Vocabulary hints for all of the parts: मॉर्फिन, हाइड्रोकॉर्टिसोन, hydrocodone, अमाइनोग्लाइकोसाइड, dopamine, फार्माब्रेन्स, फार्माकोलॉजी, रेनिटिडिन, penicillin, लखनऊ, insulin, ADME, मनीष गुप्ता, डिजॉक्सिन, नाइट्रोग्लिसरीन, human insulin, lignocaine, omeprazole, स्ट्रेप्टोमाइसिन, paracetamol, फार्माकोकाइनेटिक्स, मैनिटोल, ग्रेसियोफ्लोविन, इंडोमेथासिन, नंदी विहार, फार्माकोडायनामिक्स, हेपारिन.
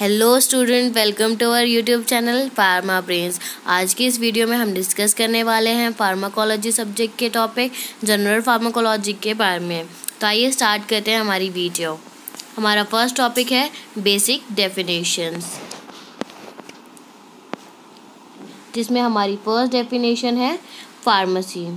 Hello student, welcome to our YouTube channel फार्माब्रेन्स। आज की इस वीडियो में हम डिस्कस करने वाले हैं फार्माकोलॉजी सब्जेक्ट के टॉपिक जनरल फार्माकोलॉजी के बारे में। तो आइए स्टार्ट करते हैं हमारी वीडियो। हमारा फर्स्ट टॉपिक है बेसिक डेफिनेशंस, जिसमें हमारी फर्स्ट डेफिनेशन है pharmacy.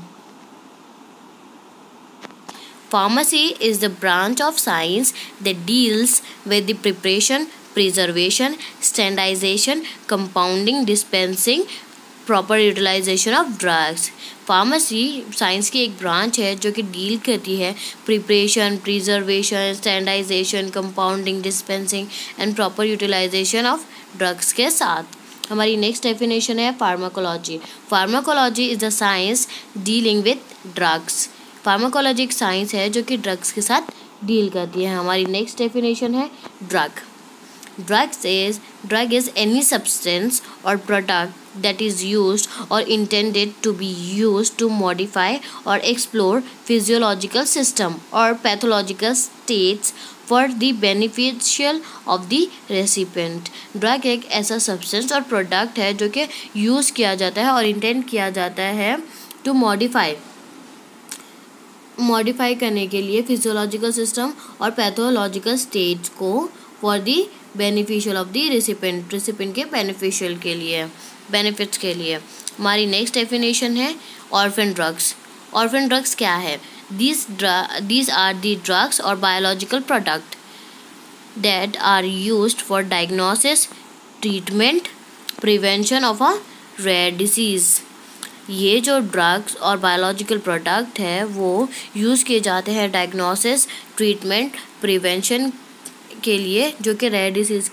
Pharmacy is the branch of science that deals with the preparation, preservation, standardization, compounding, dispensing, proper utilization of drugs. Pharmacy science की एक ब्रांच है जो कि डील करती है preparation, preservation, standardisation, compounding, dispensing and proper utilisation of drugs के साथ। हमारी नेक्स्ट डेफिनेशन है फार्माकोलॉजी। फार्माकोलॉजी is the science dealing with drugs. फार्माकोलॉजी एक साइंस है जो कि ड्रग्स के साथ डील करती है। हमारी नेक्स्ट डेफिनेशन है drug. Drug is any substance और प्रोडक्ट दैट इज़ यूज्ड और intended to be used to modify और एक्सप्लोर फिजियोलॉजिकल सिस्टम और pathological states for the beneficial of the recipient. Drug एक ऐसा सब्सटेंस और प्रोडक्ट है जो कि यूज़ किया जाता है और इंटेंड किया जाता है टू मॉडिफाई करने के लिए फिजियोलॉजिकल सिस्टम और पैथोलॉजिकल स्टेज को for the beneficial of the recipient के बेनिफिट्स के लिए। हमारी नेक्स्ट डेफिनेशन है ऑर्फन ड्रग्स। ऑर्फन ड्रग्स क्या है? दीज आर दी ड्रग्स और biological product that are used for diagnosis, treatment, prevention of a rare disease. ये जो ड्रग्स और बायोलॉजिकल प्रोडक्ट है वो यूज़ किए जाते हैं डायग्नोसिस, ट्रीटमेंट, प्रिवेंशन के लिए, जो कि रेयर डिसीज़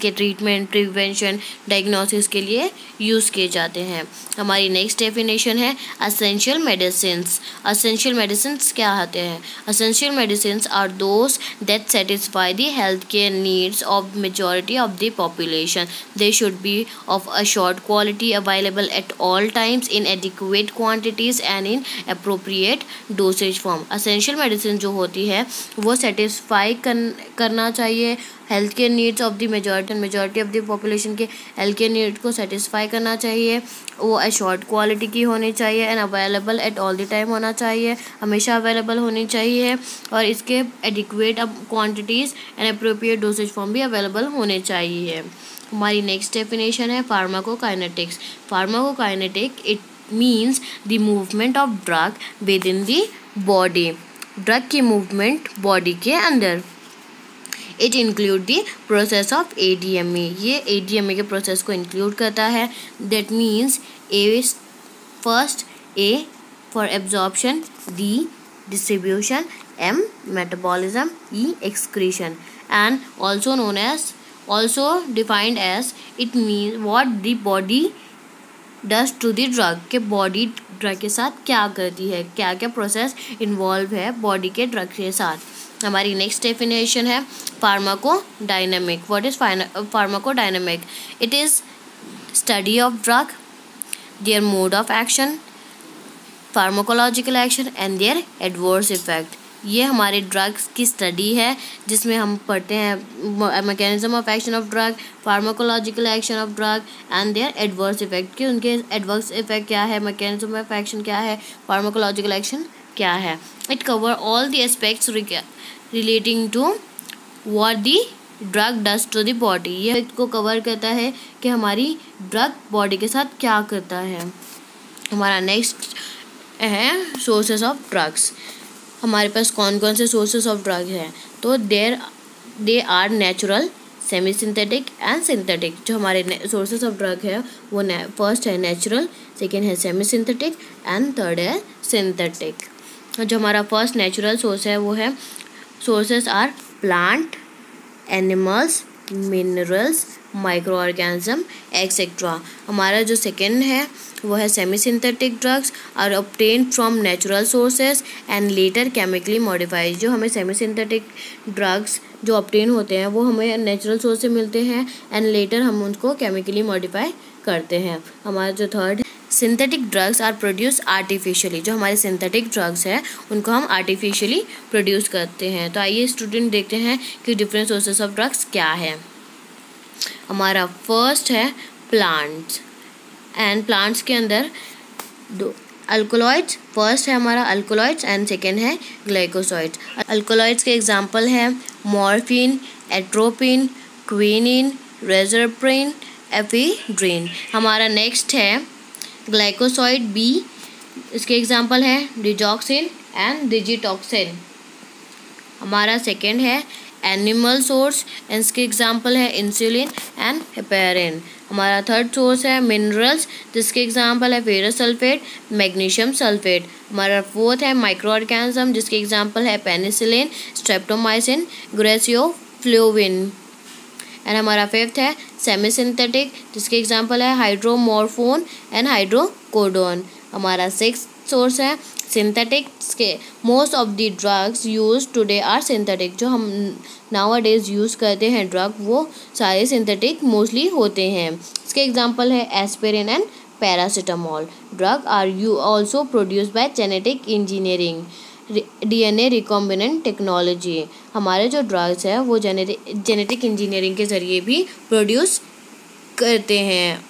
के ट्रीटमेंट, प्रिवेंशन, डायग्नोसिस के लिए यूज़ किए जाते हैं। हमारी नेक्स्ट डेफिनेशन है असेंशियल मेडिसिन्स। असेंशियल मेडिसिन्स क्या आते हैं? Essential medicines are those that satisfy the health care needs of majority of the population. They should be of assured quality, available at all times in adequate quantities and in appropriate dosage form. Essential medicine जो होती है वो satisfy करना चाहिए health care needs of the majority of the population के health care need को satisfy करना चाहिए। वो अश्योर्ड क्वालिटी की होनी चाहिए and available at all the time होना चाहिए, हमेशा अवेलेबल होनी चाहिए और इसके adequate quantities and appropriate dosage form भी अवेलेबल होने चाहिए। हमारी नेक्स्ट डेफिनेशन है फार्माकोकाइनेटिक्स। Pharmacokinetic it means the movement of drug within the body. Drug की मूवमेंट बॉडी के अंदर। It include the process of ADME। ये ADME के प्रोसेस को इंक्लूड करता है। That means A for absorption, D distribution, M metabolism, E excretion and also defined as it means what the body does to the drug. के body drug के साथ क्या करती है, क्या क्या प्रोसेस इन्वॉल्व है बॉडी के ड्रग के साथ। हमारी नेक्स्ट डेफिनेशन है pharmacodynamic. What is pharmacodynamic? It is study of drug, their mode of action, pharmacological action and their adverse effect. ये हमारे ड्रग्स की स्टडी है जिसमें हम पढ़ते हैं mechanism of action of drug, pharmacological action of drug and their adverse effect. कि उनके एडवर्स इफेक्ट क्या है, मैकेनिज्म ऑफ एक्शन क्या है, फार्माकोलॉजिकल एक्शन क्या है। It cover all the aspects relating to what the drug does to the body. ये इसको कवर करता है कि हमारी ड्रग बॉडी के साथ क्या करता है। हमारा नेक्स्ट है सोर्सेज ऑफ ड्रग्स। हमारे पास कौन कौन से सोर्सेज ऑफ ड्रग हैं? तो they are natural, semi synthetic and synthetic. जो हमारे सोर्सेज ऑफ ड्रग है वो फर्स्ट है नेचुरल, सेकेंड है सेमी सिंथेटिक एंड थर्ड है सिंथेटिक। जो हमारा फर्स्ट नेचुरल सोर्स है वो है sources are plant, animals, minerals, micro organism etcetera. हमारा जो सेकेंड है वो है semi synthetic. Drugs are obtain from natural sources and later chemically modified. जो हमें सेमी सिंथेटिक ड्रग्स जो ऑब्टेन होते हैं वो हमें नेचुरल सोर्स से मिलते हैं एंड लेटर हम उनको केमिकली मॉडिफाई करते हैं। हमारा जो third synthetic drugs are produce artificially. जो हमारे सिंथेटिक ड्रग्स हैं उनको हम आर्टिफिशियली प्रोड्यूस करते हैं। तो आइए स्टूडेंट देखते हैं कि डिफरेंट सोर्सेज ऑफ ड्रग्स क्या है। हमारा फर्स्ट है प्लांट्स, एंड प्लांट्स के अंदर दो अल्कोलॉइड्स, फर्स्ट है हमारा अल्कोलॉइड्स एंड सेकेंड है ग्लाइकोसाइड्स। अल्कोलॉइड्स के एग्जाम्पल हैं मॉर्फिन, atropine, quinine, reserpine, ephedrine. हमारा नेक्स्ट है ग्लाइकोसाइड बी, इसके एग्जाम्पल हैं डिजॉक्सिन एंड डिजिटॉक्सिन। हमारा सेकेंड है एनिमल सोर्स, इसके एग्जाम्पल है इंसुलिन एंड हेपारिन। हमारा थर्ड सोर्स है मिनरल्स, जिसके एग्जाम्पल है फेरस सल्फेट, मैग्नीशियम सल्फेट। हमारा फोर्थ है माइक्रो ऑर्गेनिज्म, जिसके एग्जाम्पल है पेनिसिलिन, स्ट्रेप्टोमाइसिन, ग्रेसियोफ्लोविन। एंड हमारा फिफ्थ है सेमी सिंथेटिक, जिसके एग्जाम्पल है हाइड्रोमॉर्फोन एंड हाइड्रोकोडोन। हमारा सिक्स सोर्स है सिंथेटिक, के most of the drugs use today are synthetic. जो हम नाउअडेज यूज़ करते हैं ड्रग, वो सारे सिंथेटिक मोस्टली होते हैं। इसके एग्जांपल है aspirin and paracetamol. Drug are you also produce by genetic engineering, DNA recombinant technology. हमारे जो ड्रग्स हैं वो जेनेटिक इंजीनियरिंग के ज़रिए भी प्रोड्यूस करते हैं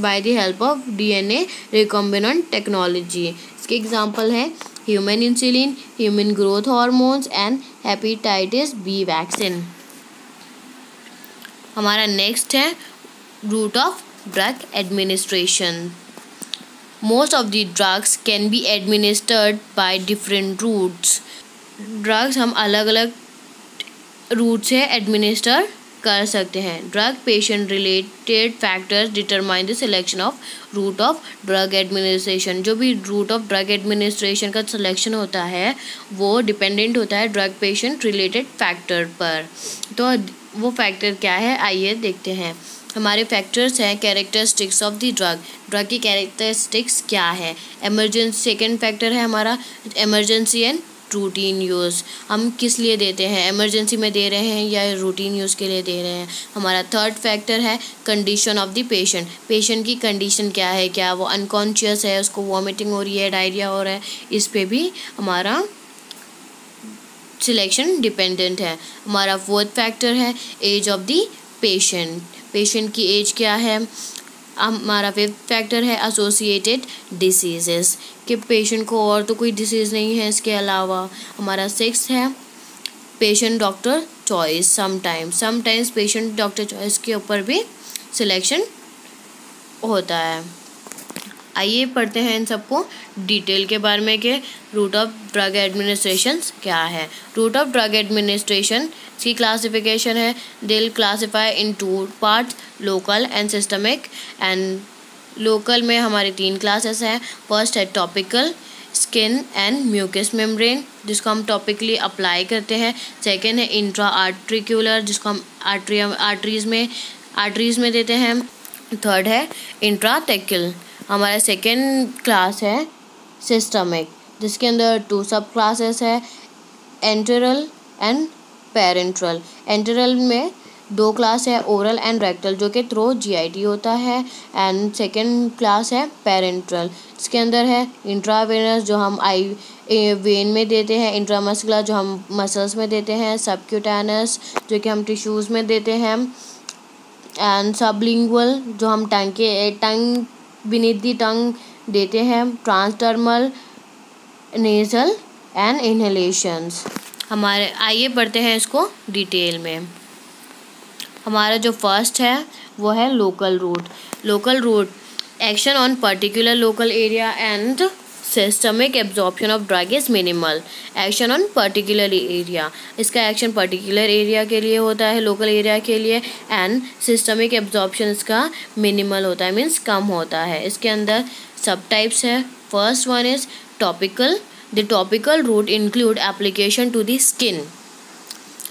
by the help of DNA recombinant technology. इसके एग्जांपल हैं human insulin, human growth hormones and hepatitis B vaccine. हमारा नेक्स्ट है route of drug administration. Most of the drugs can be administered by different routes. Drugs हम अलग अलग route से administer कर सकते हैं। Drug patient related factors determine the selection of route of drug administration. जो भी रूट ऑफ ड्रग एडमिनिस्ट्रेशन का सिलेक्शन होता है वो डिपेंडेंट होता है ड्रग पेशेंट रिलेटेड फैक्टर पर। तो वो फैक्टर क्या है, आइए देखते हैं। हमारे फैक्टर्स हैं characteristics of the drug. Drug की कैरेक्टरिस्टिक्स क्या है, एमरजेंसी। सेकेंड फैक्टर है हमारा एमरजेंसी एंड रूटीन यूज़, हम किस लिए देते हैं, इमरजेंसी में दे रहे हैं या रूटीन यूज़ के लिए दे रहे हैं। हमारा थर्ड फैक्टर है condition of the patient. Patient की कंडीशन क्या है, क्या वो अनकॉन्शियस है, उसको वॉमिटिंग हो रही है, डायरिया हो रहा है, इस पे भी हमारा सिलेक्शन डिपेंडेंट है। हमारा फोर्थ फैक्टर है age of the patient, patient की एज क्या है। हमारा फिफ्थ फैक्टर है एसोसिएटेड डिसीजेस, कि पेशेंट को और तो कोई डिसीज़ नहीं है इसके अलावा। हमारा सिक्स है patient doctor choice. Sometimes patient doctor choice के ऊपर भी सिलेक्शन होता है। आइए पढ़ते हैं इन सबको डिटेल के बारे में कि रूट ऑफ ड्रग एडमिनिस्ट्रेशन क्या है। रूट ऑफ ड्रग एडमिनिस्ट्रेशन की क्लासिफिकेशन है, दिल classify in to parts, local and systemic. And local में हमारे तीन क्लासेस हैं। फर्स्ट है topical, skin and mucous membrane, जिसको हम टॉपिकली अप्लाई करते हैं। सेकेंड है इंट्रा आर्ट्रिक्यूलर, जिसको हम आर्टरीज़ में देते हैं। थर्ड है इंट्राटेक्यल। हमारा सेकेंड क्लास है सिस्टमिक, जिसके अंदर टू सब क्लासेस है, एंटरल एंड पेरेंट्रल। एंटरल में दो क्लास है, ओरल एंड रेक्टल, जो कि थ्रो जीआईटी होता है। एंड सेकेंड क्लास है पेरेंट्रल, जिसके अंदर है इंट्रावेनस, जो हम आई वेन में देते हैं, इंट्रामस्कुलर, जो हम मसल्स में देते हैं, सबक्यूटेनस, जो कि हम टिश्यूज़ में देते हैं, एंड सबलिंगुअल, जो हम टंग बीनीथ दी टंग देते हैं, ट्रांसडर्मल, नेजल एंड इनहेलेशंस। हमारे आइए पढ़ते हैं इसको डिटेल में। हमारा जो फर्स्ट है वो है local route. Local route action on particular local area and systemic absorption of drug is minimal. Action on particular area, इसका एक्शन पर्टिकुलर एरिया के लिए होता है, लोकल एरिया के लिए। एंड सिस्टमिक एब्जॉर्प्शन इसका मिनिमल होता है, मीन्स कम होता है। इसके अंदर सब टाइप्स है। First one is topical. The topical route include application to the skin.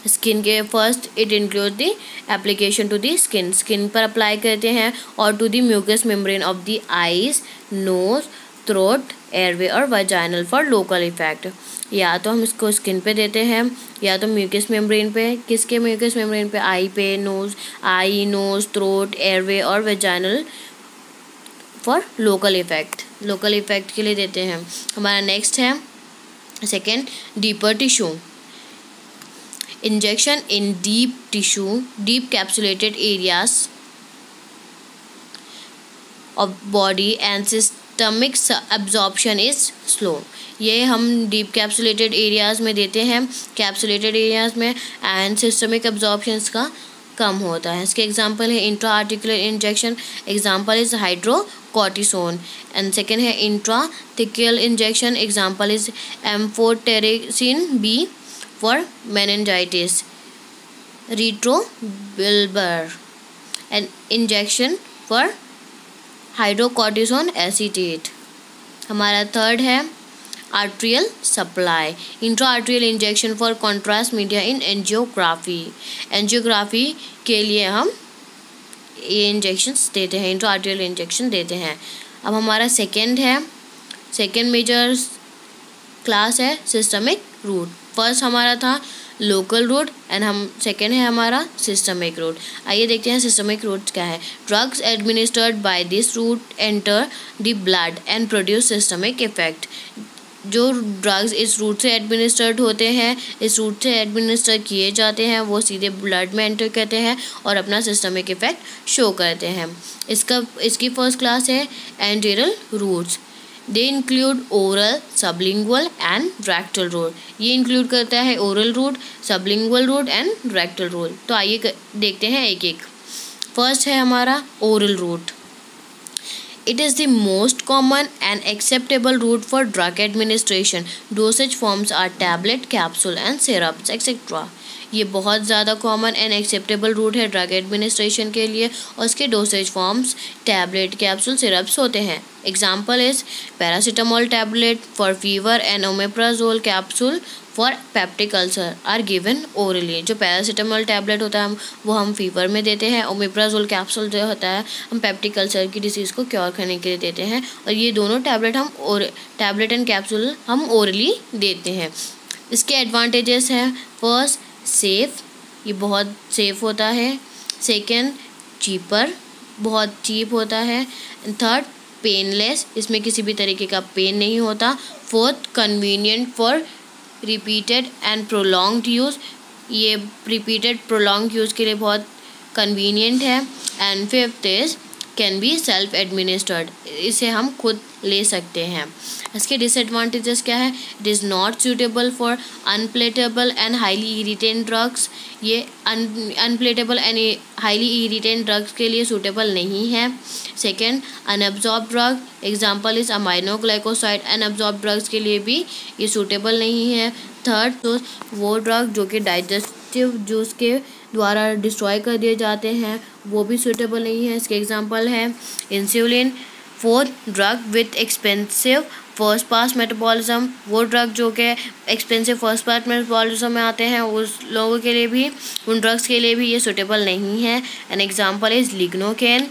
Skin के first it include the application to the skin, skin पर अप्लाई करते हैं, और to the mucous membrane of the eyes, nose, throat, airway और vaginal for local effect. या तो हम इसको स्किन पे देते हैं या तो म्यूकस मेम्ब्रेन पे। किसके म्यूकस मेम्ब्रेन पे, आई पे, nose, eye, nose, throat, airway और vaginal for local effect. Local effect के लिए देते हैं। हमारा नेक्स्ट है second deeper tissue. injection in deep tissue, deep capsulated areas of body and systemic absorption is slow. ये हम डीप कैप्सुलेटेड एरियाज़ में देते हैं, कैप्सुलेटेड एरियाज़ में, एंड सिस्टमिक एब्जॉर्प्शन का कम होता है. इसके एग्जांपल है intra articular injection, example is हाइड्रोकॉर्टिसोन, and second है intra thecal injection, example is amphotericin B for meningitis, retrobulbar, and injection for हाइड्रोकॉर्टिसोन acetate. हमारा थर्ड है arterial supply, intra arterial injection for contrast media in angiography. Angiography के लिए हम ये injections देते हैं, intra arterial injection देते हैं. अब हमारा सेकेंड है, सेकेंड मेजर क्लास है सिस्टमिक रूट. फर्स्ट हमारा था लोकल रूट एंड हम सेकेंड है हमारा सिस्टमिक रूट. आइए देखते हैं सिस्टमिक रूट क्या है. Drugs administered by this route enter the blood and produce systemic effect. जो ड्रग्स इस रूट से एडमिनिस्टर्ड होते हैं, इस रूट से एडमिनिस्टर किए जाते हैं, वो सीधे ब्लड में एंटर करते हैं और अपना सिस्टमिक इफेक्ट शो करते हैं. इसकी फर्स्ट क्लास है enteral routes. They include oral, sublingual and rectal route. ये इंक्लूड करता है oral route, sublingual route and rectal route. तो आइए देखते हैं एक एक. फर्स्ट है हमारा oral route. It is the most common and acceptable route for drug administration. Dosage forms are tablet, capsule and syrups etc. ये बहुत ज़्यादा common and acceptable route है drug administration के लिए और इसके dosage forms tablet, capsule, syrups होते हैं. Example is paracetamol tablet for fever and omeprazole capsule for peptic ulcer are given orally. जो पैरासीटामोल टैबलेट होता है वो हम फीवर में देते हैं, ओमेप्राजोल कैप्सूल जो होता है हम पेप्टिक अल्सर की डिसीज़ को क्योर करने के लिए देते हैं, और ये दोनों टैबलेट हम टैबलेट एंड कैप्सूल हम ओरली देते हैं. इसके एडवांटेजेस हैं, फर्स्ट सेफ़, ये बहुत सेफ़ होता है. सेकेंड चीपर, बहुत चीप होता है. थर्ड पेनलेस, इसमें किसी भी तरीके का पेन नहीं होता. Fourth convenient for repeated and prolonged use, ये रिपीटेड प्रोलॉन्ग यूज़ के लिए बहुत कन्वीनियंट है. And fifth is can be self administered, इसे हम खुद ले सकते हैं. इसके डिसएडवांटेजेस क्या है, it is not suitable for unpalatable and highly irritant drugs. ये unpalatable and highly irritant drugs के लिए सूटेबल नहीं है. Second unabsorbed drug, example is अमाइनोग्लाइकोसाइड, unabsorbed drugs के लिए भी ये सूटेबल नहीं है. थर्ड वो ड्रग जो कि डाइजेस्टिव जूस के द्वारा डिस्ट्रॉय कर दिए जाते हैं वो भी सूटेबल नहीं है. इसके एग्जाम्पल हैं insulin. Fourth drug with expensive first pass metabolism, वो ड्रग जो के एक्सपेंसिव फर्स्ट पास मेटाबॉलिज्म में आते हैं उस लोगों के लिए भी, उन ड्रग्स के लिए भी ये सूटेबल नहीं है. An example is lignocaine.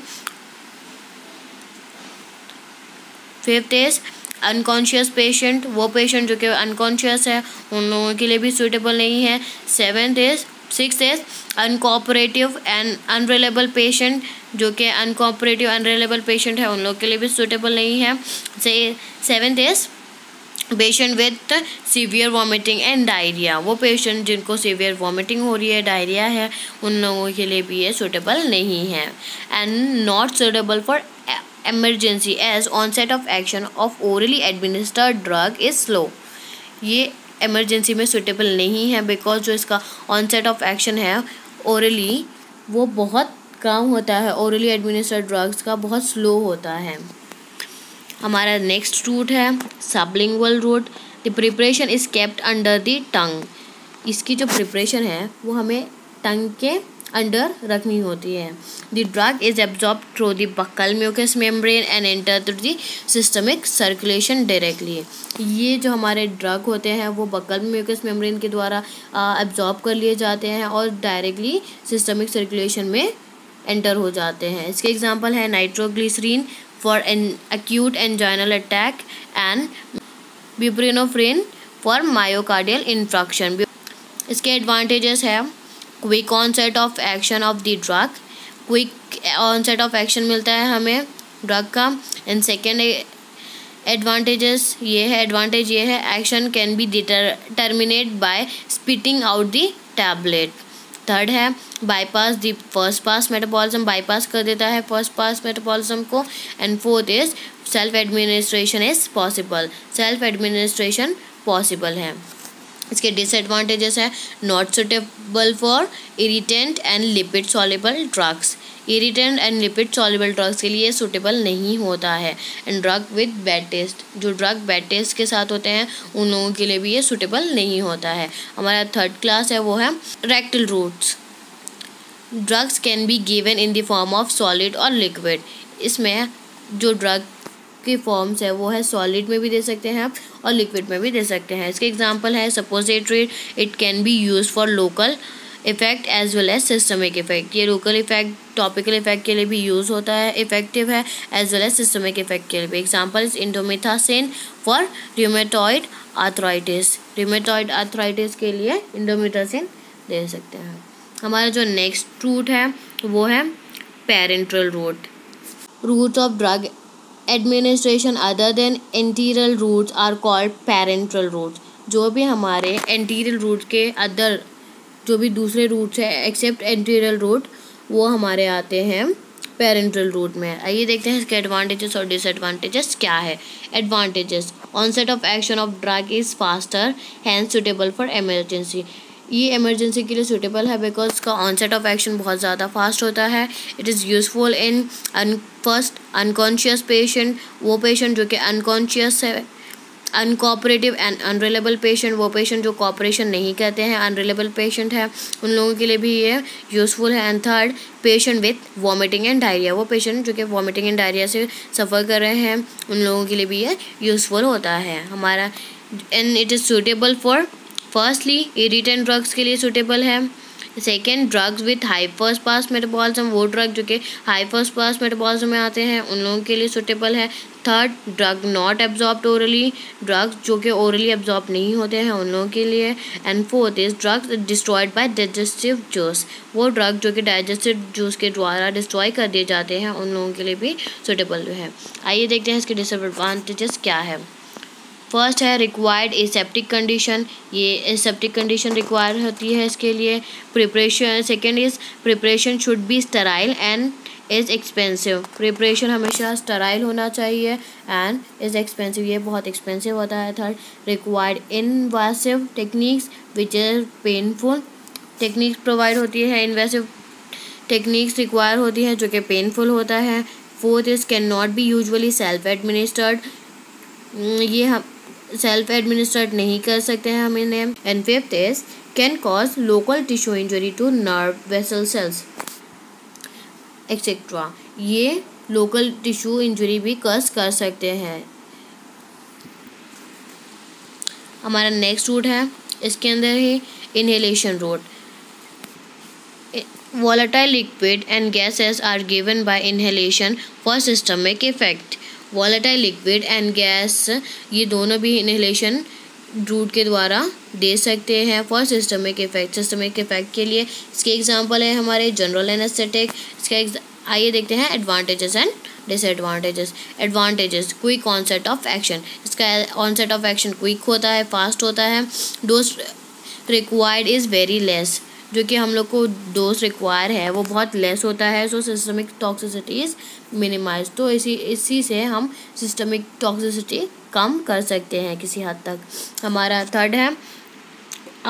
Fifth is unconscious patient, वो पेशेंट जो कि अनकॉन्शियस है उन लोगों के लिए भी सूटेबल नहीं है. Seventh is six is uncooperative and unreliable patient, जो कि अनकोऑपरेटिव अनरिलायबल पेशेंट है उन लोग के लिए भी सूटेबल नहीं है. Seventh is patient with severe vomiting and diarrhoea, वो पेशेंट जिनको सीवियर वॉमिटिंग हो रही है, डायरिया है, उन लोगों के लिए भी ये सूटेबल नहीं है. And not suitable for emergency as onset of action of orally administered drug is slow. ये एमरजेंसी में सूटेबल नहीं है बिकॉज जो इसका ऑनसेट ऑफ एक्शन है ओरली वो बहुत कम होता है, ओरली एडमिनिस्टर्ड ड्रग्स का बहुत स्लो होता है. हमारा नेक्स्ट रूट है sublingual route. The preparation is kept under the tongue, इसकी जो प्रिपरेशन है वो हमें टंग के अंडर रखनी होती है. The drug is absorb through the buccal mucous membrane and enter through the systemic circulation directly. ये जो हमारे ड्रग होते हैं वो बक्कल म्यूकस मेम्ब्रेन के द्वारा एब्जॉर्ब कर लिए जाते हैं और डायरेक्टली सिस्टमिक सर्कुलेशन में एंटर हो जाते हैं. इसके एग्जाम्पल है नाइट्रोग्लिसरीन for an acute anginal attack and buprenorphine for myocardial infarction. इसके एडवांटेजेस है quick onset of action of the drug, quick onset of action मिलता है हमें ड्रग का. एंड सेकेंड एडवांटेजेस ये है, एडवांटेज ये है action can be terminate by spitting out the tablet. Third है bypass the first pass metabolism, bypass कर देता है फर्स्ट पास मेटाबॉलिज्म को। And fourth is self administration is possible, self administration possible है। इसके डिसएडवांटेजेस हैं not suitable for irritant and lipid soluble drugs, irritant and lipid soluble drugs के लिए suitable नहीं होता है। And drug with bad taste, जो ड्रग बैड टेस्ट के साथ होते हैं उन लोगों के लिए भी ये सुटेबल नहीं होता है। हमारा थर्ड क्लास है वो है rectal routes. Drugs can be given in the form of solid और लिक्विड, इसमें जो ड्रग के फॉर्म्स है वो है सॉलिड में भी दे सकते हैं आप और लिक्विड में भी दे सकते हैं। इसके एग्जांपल है suppository, it can be use for local effect as well as systemic effect. ये लोकल इफेक्ट टॉपिकल इफेक्ट के लिए भी यूज़ होता है, इफेक्टिव है as well as systemic effect के लिए भी। Example is इंडोमेथासिन for rheumatoid arthritis, rheumatoid arthritis के लिए इंडोमेथासिन दे सकते हैं। हमारा जो नेक्स्ट रूट है वो है parenteral route. Route of drug administration other than enteral routes are called parenteral routes. जो भी हमारे एंटीरियल रूट के अदर जो भी दूसरे रूट्स हैं एक्सेप्ट एंटीरियल रूट वो हमारे आते हैं पेरेंट्रल रूट में। आइए देखते हैं इसके एडवांटेजेस और डिसएडवांटेजेस क्या है। Advantages, onset of action of drug is faster and suitable for emergency. ये एमरजेंसी के लिए सूटेबल है बिकॉज इसका ऑनसेट ऑफ एक्शन बहुत ज़्यादा फास्ट होता है। It is useful in first unconscious patient, वो पेशेंट जो कि अनकॉन्शियस है, अनकोऑपरेटिव एंड अनरिलायबल पेशेंट, वो पेशेंट जो कोऑपरेशन नहीं करते हैं, अनरिलायबल पेशेंट है, उन लोगों के लिए भी ये यूजफुल है। And third patient with vomiting and diarrhoea, वो पेशेंट जो कि वॉमिटिंग एंड डायरिया से सफ़र कर रहे हैं उन लोगों के लिए भी ये यूजफुल होता है हमारा। And it is suitable for, firstly irritant drugs के लिए सूटेबल है। Second drugs with high first pass metabolism, वो ड्रग जो कि हाई फर्स्ट पास मेटाबॉलिज्म में आते हैं उन लोगों के लिए सूटेबल है। Third drug not absorbed orally, drugs जो कि ओरली एब्जॉर्ब नहीं होते हैं उन लोगों के लिए। And fourth is drugs destroyed by digestive juice, वो ड्रग जो कि डाइजेस्टिव जूस के द्वारा डिस्ट्रॉय कर दिए जाते हैं उन लोगों के लिए भी सूटेबल है। आइए देखते हैं इसके डिसएडवांटेजेस क्या है। फर्स्ट है रिक्वायर्ड एसेप्टिक कंडीशन, ये एसेप्टिक कंडीशन रिक्वायर होती है इसके लिए। Preparation, second is preparation should be sterile and is expensive, preparation हमेशा स्टराइल होना चाहिए एंड इज़ एक्सपेंसिव, ये बहुत एक्सपेंसिव होता है। Third required invasive techniques which is painful, techniques provide होती है, इन्वेसिव टेक्निक्स रिक्वायर होती है जो कि पेनफुल होता है। Fourth is can not be usually self administered, ये हम सेल्फ एडमिनिस्ट्रेट नहीं कर सकते हैं हम इन्हें। And fifth is can cause local tissue injury to nerve vessel cells etcetera, ये लोकल टिश्यू इंजरी भी कॉज कर सकते हैं। हमारा नेक्स्ट रूट है इसके अंदर ही inhalation route. Volatile liquid and gases are given by inhalation for systemic effect, volatile liquid and gas ये दोनों भी इनहेलेशन रूट के द्वारा दे सकते हैं for systemic effect, systemic effect के लिए। इसके एग्जांपल है हमारे जनरल एनेस्थेटिक। आइए देखते हैं advantages and disadvantages. Advantages, quick onset of action, इसका ऑनसेट ऑफ एक्शन क्विक होता है, फास्ट होता है। Dose required is very less, जो कि हम लोग को डोज रिक्वायर है वो बहुत लेस होता है। So systemic toxicity is minimize, तो इसी से हम सिस्टमिक टॉक्सिसिटी कम कर सकते हैं किसी हद तक। हमारा थर्ड है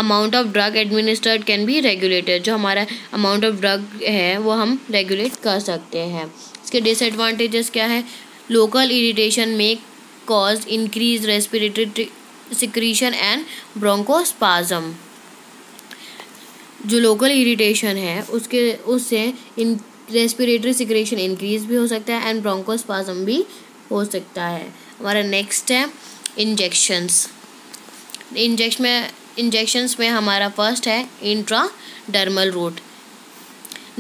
amount of drug administered can be regulated, जो हमारा अमाउंट ऑफ ड्रग है वो हम रेगुलेट कर सकते हैं। इसके डिसएडवांटेजेस क्या है, लोकल इरिटेशन में cause increase respiratory secretion and bronchospasm, जो लोकल इरिटेशन है उसके उससे इन रेस्पिरेटरी सिक्रेशन इंक्रीज भी हो सकता है एंड ब्रोंकोस्पाज्म भी हो सकता है। हमारा नेक्स्ट है इंजेक्शंस। इंजेक्शंस में हमारा फर्स्ट है intra dermal route,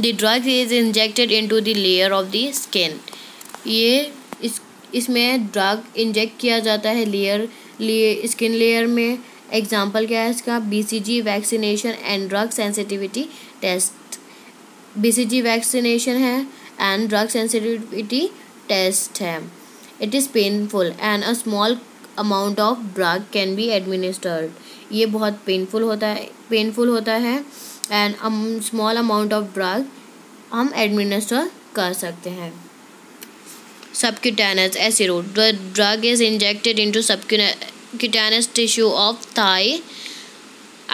the drug is injected into the layer of the skin, ये इसमें ड्रग इंजेक्ट किया जाता है स्किन लेयर में। एग्जाम्पल क्या है इसका, BCG vaccination and drug sensitivity test, BCG vaccination है एंड ड्रग सेंसिटिविटी टेस्ट है। It is painful and a small amount of drug can be administered, ये बहुत पेनफुल होता है and small amount of drug हम एडमिनिस्टर कर सकते हैं। Subcutaneous acid, the drug is injected into subcutaneous tissue of thigh,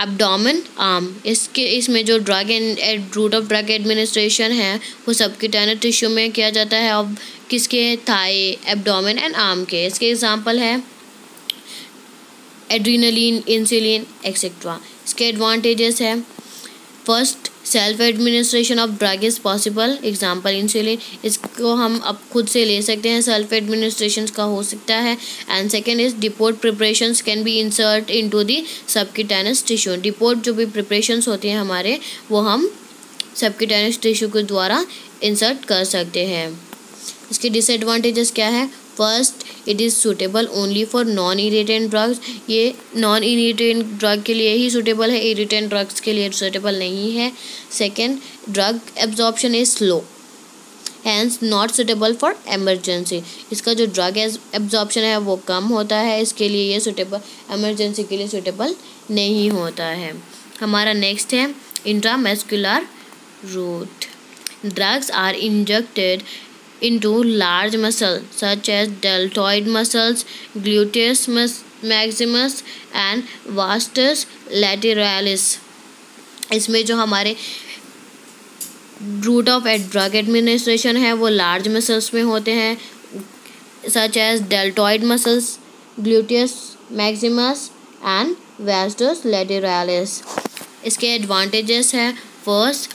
abdomen, arm. इसमें जो drug and route of drug administration है वो सबक्यूटेनस टिश्यू में किया जाता है, और किसके, थाई, एब्डोमेन एंड आर्म के। इसके एग्जांपल है एड्रीनलिन, इंसुलिन एक्सेट्रा। इसके एडवांटेजेस हैं, first self administration of drug is possible, example insulin, इसको हम अब खुद से ले सकते हैं, सेल्फ एडमिनिस्ट्रेशन का हो सकता है। And second is depot preparations can be insert into the subcutaneous tissue. Depot जो भी प्रिपरेशंस होती हैं हमारे वो हम सबक्यूटेनस टिश्यू के द्वारा इंसर्ट कर सकते हैं। इसके डिसएडवांटेजेस क्या है, first it is suitable only for non irritant drugs, ये नॉन इरिटेंट ड्रग के लिए ही सूटेबल है, इरिटेंट ड्रग्स के लिए सूटेबल नहीं है। Second, drug absorption is slow, hence not suitable for emergency, इसका जो ड्रग एब्जॉर्प्शन है वो कम होता है, इसके लिए ये सूटेबल, एमरजेंसी के लिए सूटेबल नहीं होता है। हमारा नेक्स्ट है intramuscular route, drugs are injected into large muscles such as deltoid muscles, gluteus maximus and vastus lateralis। इसमें जो हमारे रूट ऑफ ड्रग एडमिनिस्ट्रेशन है वो लार्ज मसल्स में होते हैं, such as deltoid muscles, gluteus maximus and vastus lateralis। इसके advantages हैं, first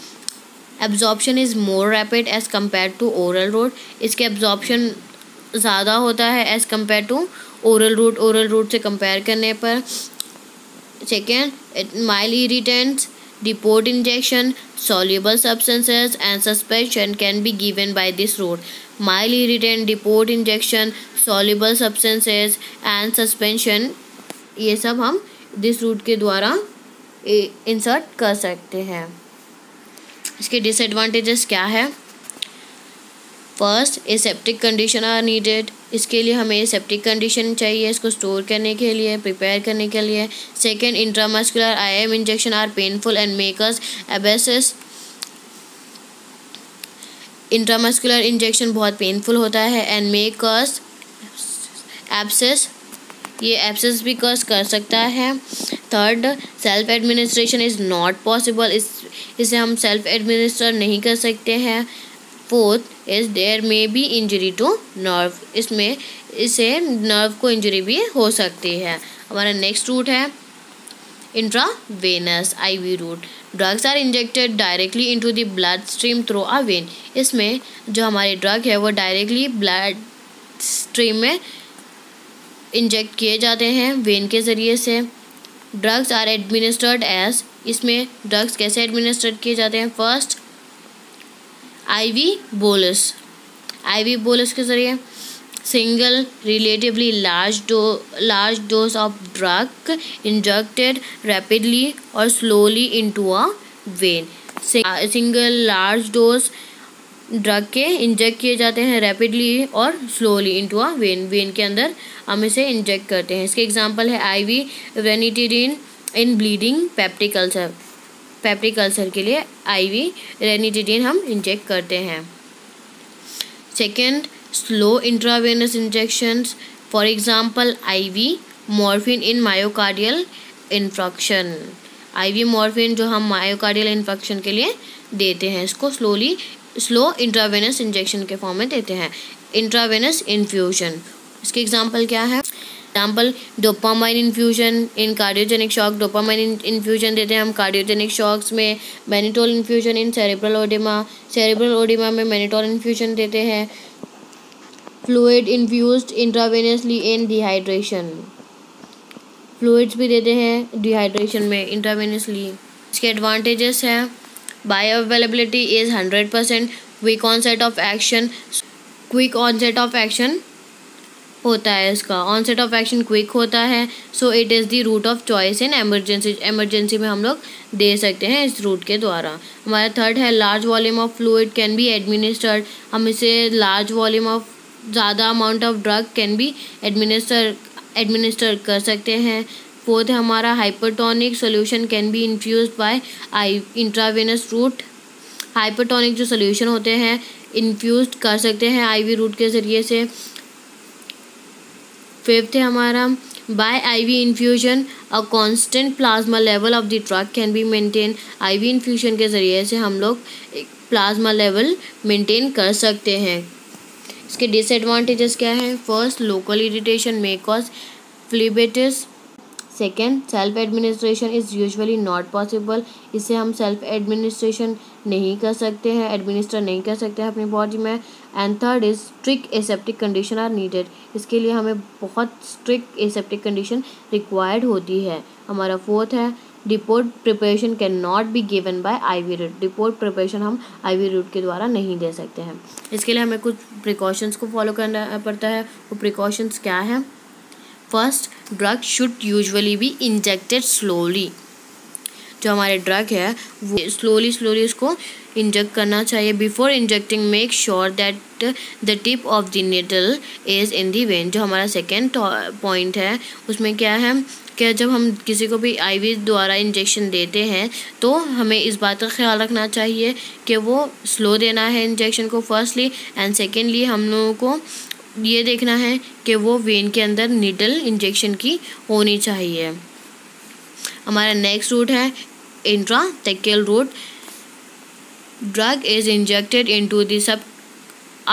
absorption is more rapid as compare to oral route, इसके एब्जॉर्प्शन ज़्यादा होता है as compare to oral route, से कंपेयर करने पर। Second, it mild irritants, depot injection, soluble substances and suspension can be given by this route. Mild irritant, depot injection, soluble substances and suspension, ये सब हम this root के द्वारा insert कर सकते हैं। इसके डिसएडवांटेजेस क्या है, first aseptic condition are needed, इसके लिए हमें एसेप्टिक कंडीशन चाहिए इसको स्टोर करने के लिए, प्रिपेयर करने के लिए। Second, intramuscular IM injection are painful and may cause abscess, intramuscular injection बहुत पेनफुल होता है एंड मेकर्स एब्सेस, ये एब्सेस भी कॉज कर सकता है। Third, self administration is not possible, इसे हम सेल्फ एडमिनिस्टर नहीं कर सकते हैं। Fourth is there may be injury to nerve, इसमें इसे नर्व को इंजरी भी हो सकती है। हमारा नेक्स्ट रूट है intravenous, IV route, drugs are injected directly into the blood stream through a vein, इसमें जो हमारे ड्रग है वो डायरेक्टली ब्लड स्ट्रीम में इंजेक्ट किए जाते हैं वेन के ज़रिए से। ड्रग्स आर एडमिनिस्टर्ड एज, इसमें ड्रग्स कैसे एडमिनिस्टर्ड किए जाते हैं, फर्स्ट आईवी बोलस, के ज़रिए। Single relatively large dose of drug injected rapidly और slowly into a vein, single large dose drug के इंजेक्ट किए जाते हैं रैपिडली और slowly into a vein, vein के अंदर हम इसे इंजेक्ट करते हैं। इसके एग्जांपल है IV रेनिटिडिन in bleeding peptic ulcer, peptic ulcer के लिए आईवी रेनिटिडिन हम इंजेक्ट करते हैं। Second, slow intravenous injections, for example IV मॉर्फिन in myocardial infection, IV मॉर्फिन जो हम मायोकार्डियल इन्फेक्शन के लिए देते हैं, इसको स्लो इंट्रावेनस इंजेक्शन के फॉर्म में देते हैं, इंट्रावेनस इन्फ्यूजन। इसके एग्जांपल क्या है, example dopamine infusion in cardiogenic shock, dopamine infusion देते हैं हम कार्डियोजेनिक शॉक्स में। मैनिटोल infusion in cerebral oedema, में मैनिटोल इन्फ्यूजन देते हैं। Fluid infused intravenously in dehydration, fluids भी देते हैं डिहाइड्रेशन में इंट्रावेनसली। इसके एडवांटेजेस हैं, bioavailability is 100%, quick onset of action होता है, इसका ऑनसेट ऑफ एक्शन क्विक होता है, so it is the route of choice in emergency, में हम लोग दे सकते हैं इस रूट के द्वारा। हमारा थर्ड है large volume of fluid can be administered, हम इसे लार्ज वॉल्यूम ऑफ, ज़्यादा amount of drug can be administer कर सकते हैं। फोर्थ है हमारा hypertonic solution can be infuse by I intravenous route. Hypertonic जो सोल्यूशन होते हैं इन्फ्यूज कर सकते हैं आईवी रूट के ज़रिए से। फिफ्थ है हमारा by IV infusion a constant plasma level of the drug can be maintain. IV infusion के ज़रिए से हम लोग प्लाज्मा लेवल मेंटेन कर सकते हैं। इसके डिसएडवांटेजेस क्या हैं? First, local irritation may cause phlebitis. Second, self administration is usually not possible. इससे हम सेल्फ एडमिनिस्ट्रेशन नहीं कर सकते हैं, एडमिनिस्टर नहीं कर सकते हैं अपनी बॉडी में। And third is strict aseptic condition are needed. इसके लिए हमें बहुत स्ट्रिक्ट एसेप्टिक कंडीशन रिक्वायर्ड होती है। हमारा फोर्थ है report preparation can not be given by IV route. Report preparation हम आईवी रूट के द्वारा नहीं दे सकते हैं। इसके लिए हमें कुछ प्रिकॉशंस को फॉलो करना पड़ता है। वो प्रिकॉशंस क्या है? First, drug should usually be injected slowly. जो हमारे ड्रग है वो स्लोली उसको इंजेक्ट करना चाहिए। Before injecting make sure that the tip of the needle is in the vein. जो हमारा सेकेंड पॉइंट है उसमें क्या है कि जब हम किसी को भी आईवी द्वारा इंजेक्शन देते हैं तो हमें इस बात का ख्याल रखना चाहिए कि वो स्लो देना है इंजेक्शन को फर्स्टली, एंड सेकेंडली हम लोगों को ये देखना है कि वो वेन के अंदर नीडल इंजेक्शन की होनी चाहिए। हमारा नेक्स्ट रूट है intrathecal route. Drug is injected into the सब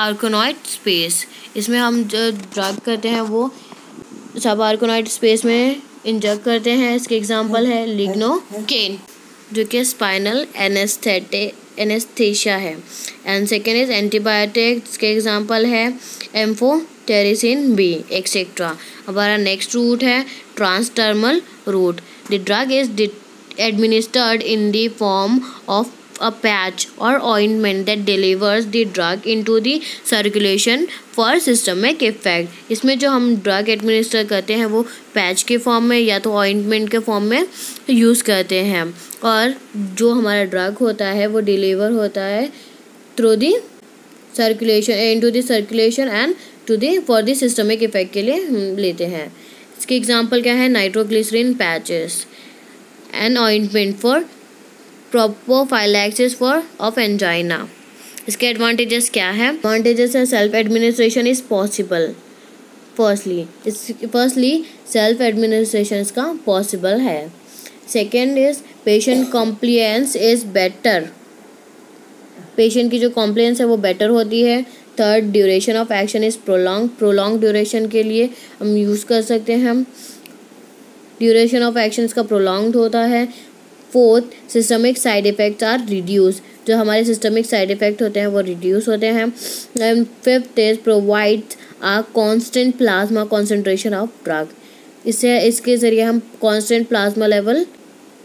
आर्कोनॉइड स्पेस। इसमें हम जो ड्रग करते हैं वो सब आर्कोनॉइड स्पेस में इंजेक्ट करते हैं। इसके एग्जांपल है लिग्नोकेन जो कि स्पाइनल एनेस्थेशिया है, एंड सेकेंड इज एंटीबायोटिक्स के एग्जांपल है एम्फोटेरिसिन बी एक्सेट्रा। हमारा नेक्स्ट रूट है transdermal route. The drug is administered in the form of a patch or ointment that delivers the drug into the circulation for systemic effect। इसमें जो हम drug administer करते हैं वो patch के form में या तो ऑइंटमेंट के फॉर्म में यूज़ करते हैं, और जो हमारा ड्रग होता है वो डिलीवर होता है through the circulation into the circulation and to the for the systemic effect के लिए लेते हैं। इसके एग्जांपल क्या है? नाइट्रोग्लिसरीन patches and ointment for prophylaxis for of angina. इसके एडवांटेजेस क्या है? एडवांटेजेस है self administration is possible. Firstly self administration इसका पॉसिबल है। Second is patient compliance is better. Patient की जो कॉम्प्लियंस है वो बेटर होती है। Third, duration of action is prolong duration के लिए हम यूज़ कर सकते हैं, ड्यूरेशन ऑफ एक्शन इसका प्रोलॉन्ग होता है। Fourth, systemic side effects are reduce. जो हमारे सिस्टमिक साइड इफ़ेक्ट होते हैं वो रिड्यूस होते हैं। And fifth is provides a constant plasma concentration of drug. इससे इसके ज़रिए हम कांस्टेंट प्लाज्मा लेवल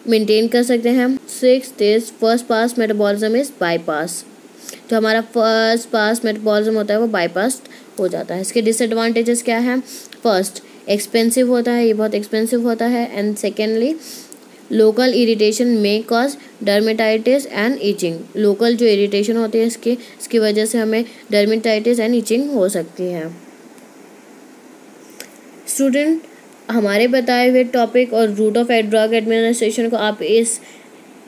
मेंटेन कर सकते हैं। Sixth is first pass metabolism is bypass. जो हमारा फर्स्ट पास मेटाबॉलिज्म होता है वो बाईपास हो जाता है। इसके डिसएडवांटेजेस क्या हैं? फर्स्ट, एक्सपेंसिव होता है, ये बहुत एक्सपेंसिव होता है। एंड सेकेंडली लोकल इरिटेशन में cause dermatitis and itching. Local जो इरिटेशन होती है इसकी वजह से हमें डर्मेटाइटिस एंड ईचिंग हो सकती है। स्टूडेंट, हमारे बताए हुए टॉपिक और रूट ऑफ ड्रग एडमिनिस्ट्रेशन को आप इस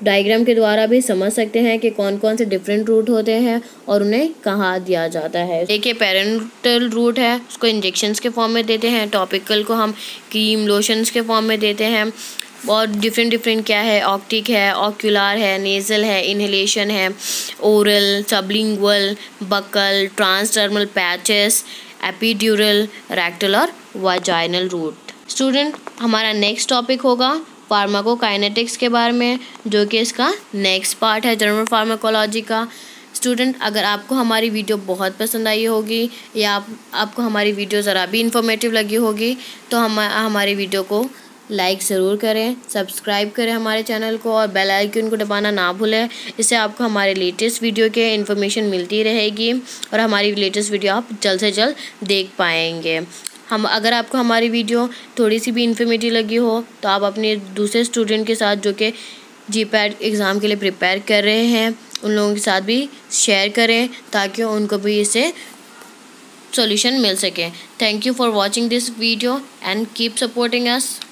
डायग्राम के द्वारा भी समझ सकते हैं कि कौन कौन से डिफरेंट रूट होते हैं और उन्हें कहाँ दिया जाता है। देखिए, पैरेंटल रूट है, उसको इंजेक्शन्स के फॉर्म में देते हैं। टॉपिकल को हम क्रीम लोशंस के फॉर्म में देते हैं। और डिफरेंट क्या है? ऑप्टिक है, ऑक्यूलर है, नेजल है, इनहेलेशन है, oral, sublingual, buccal, transdermal patches, epidural, rectal और वाजाइनल रूट। स्टूडेंट, हमारा नेक्स्ट टॉपिक होगा फार्माकोकाइनेटिक्स के बारे में, जो कि इसका नेक्स्ट पार्ट है जनरल फार्माकोलॉजी का। स्टूडेंट, अगर आपको हमारी वीडियो बहुत पसंद आई होगी या आपको हमारी वीडियो ज़रा भी इन्फॉर्मेटिव लगी होगी तो हमारी वीडियो को लाइक ज़रूर करें, सब्सक्राइब करें हमारे चैनल को और बेल आइकन को दबाना ना भूलें। इससे आपको हमारे लेटेस्ट वीडियो के इन्फॉर्मेशन मिलती रहेगी और हमारी लेटेस्ट वीडियो आप जल्द से जल्द देख पाएंगे। अगर आपको हमारी वीडियो थोड़ी सी भी इन्फॉर्मेटिव लगी हो तो आप अपने दूसरे स्टूडेंट के साथ जो कि GPAT एग्ज़ाम के लिए प्रिपेयर कर रहे हैं उन लोगों के साथ भी शेयर करें ताकि उनको भी इससे सॉल्यूशन मिल सके। Thank you for watching this video and keep supporting us.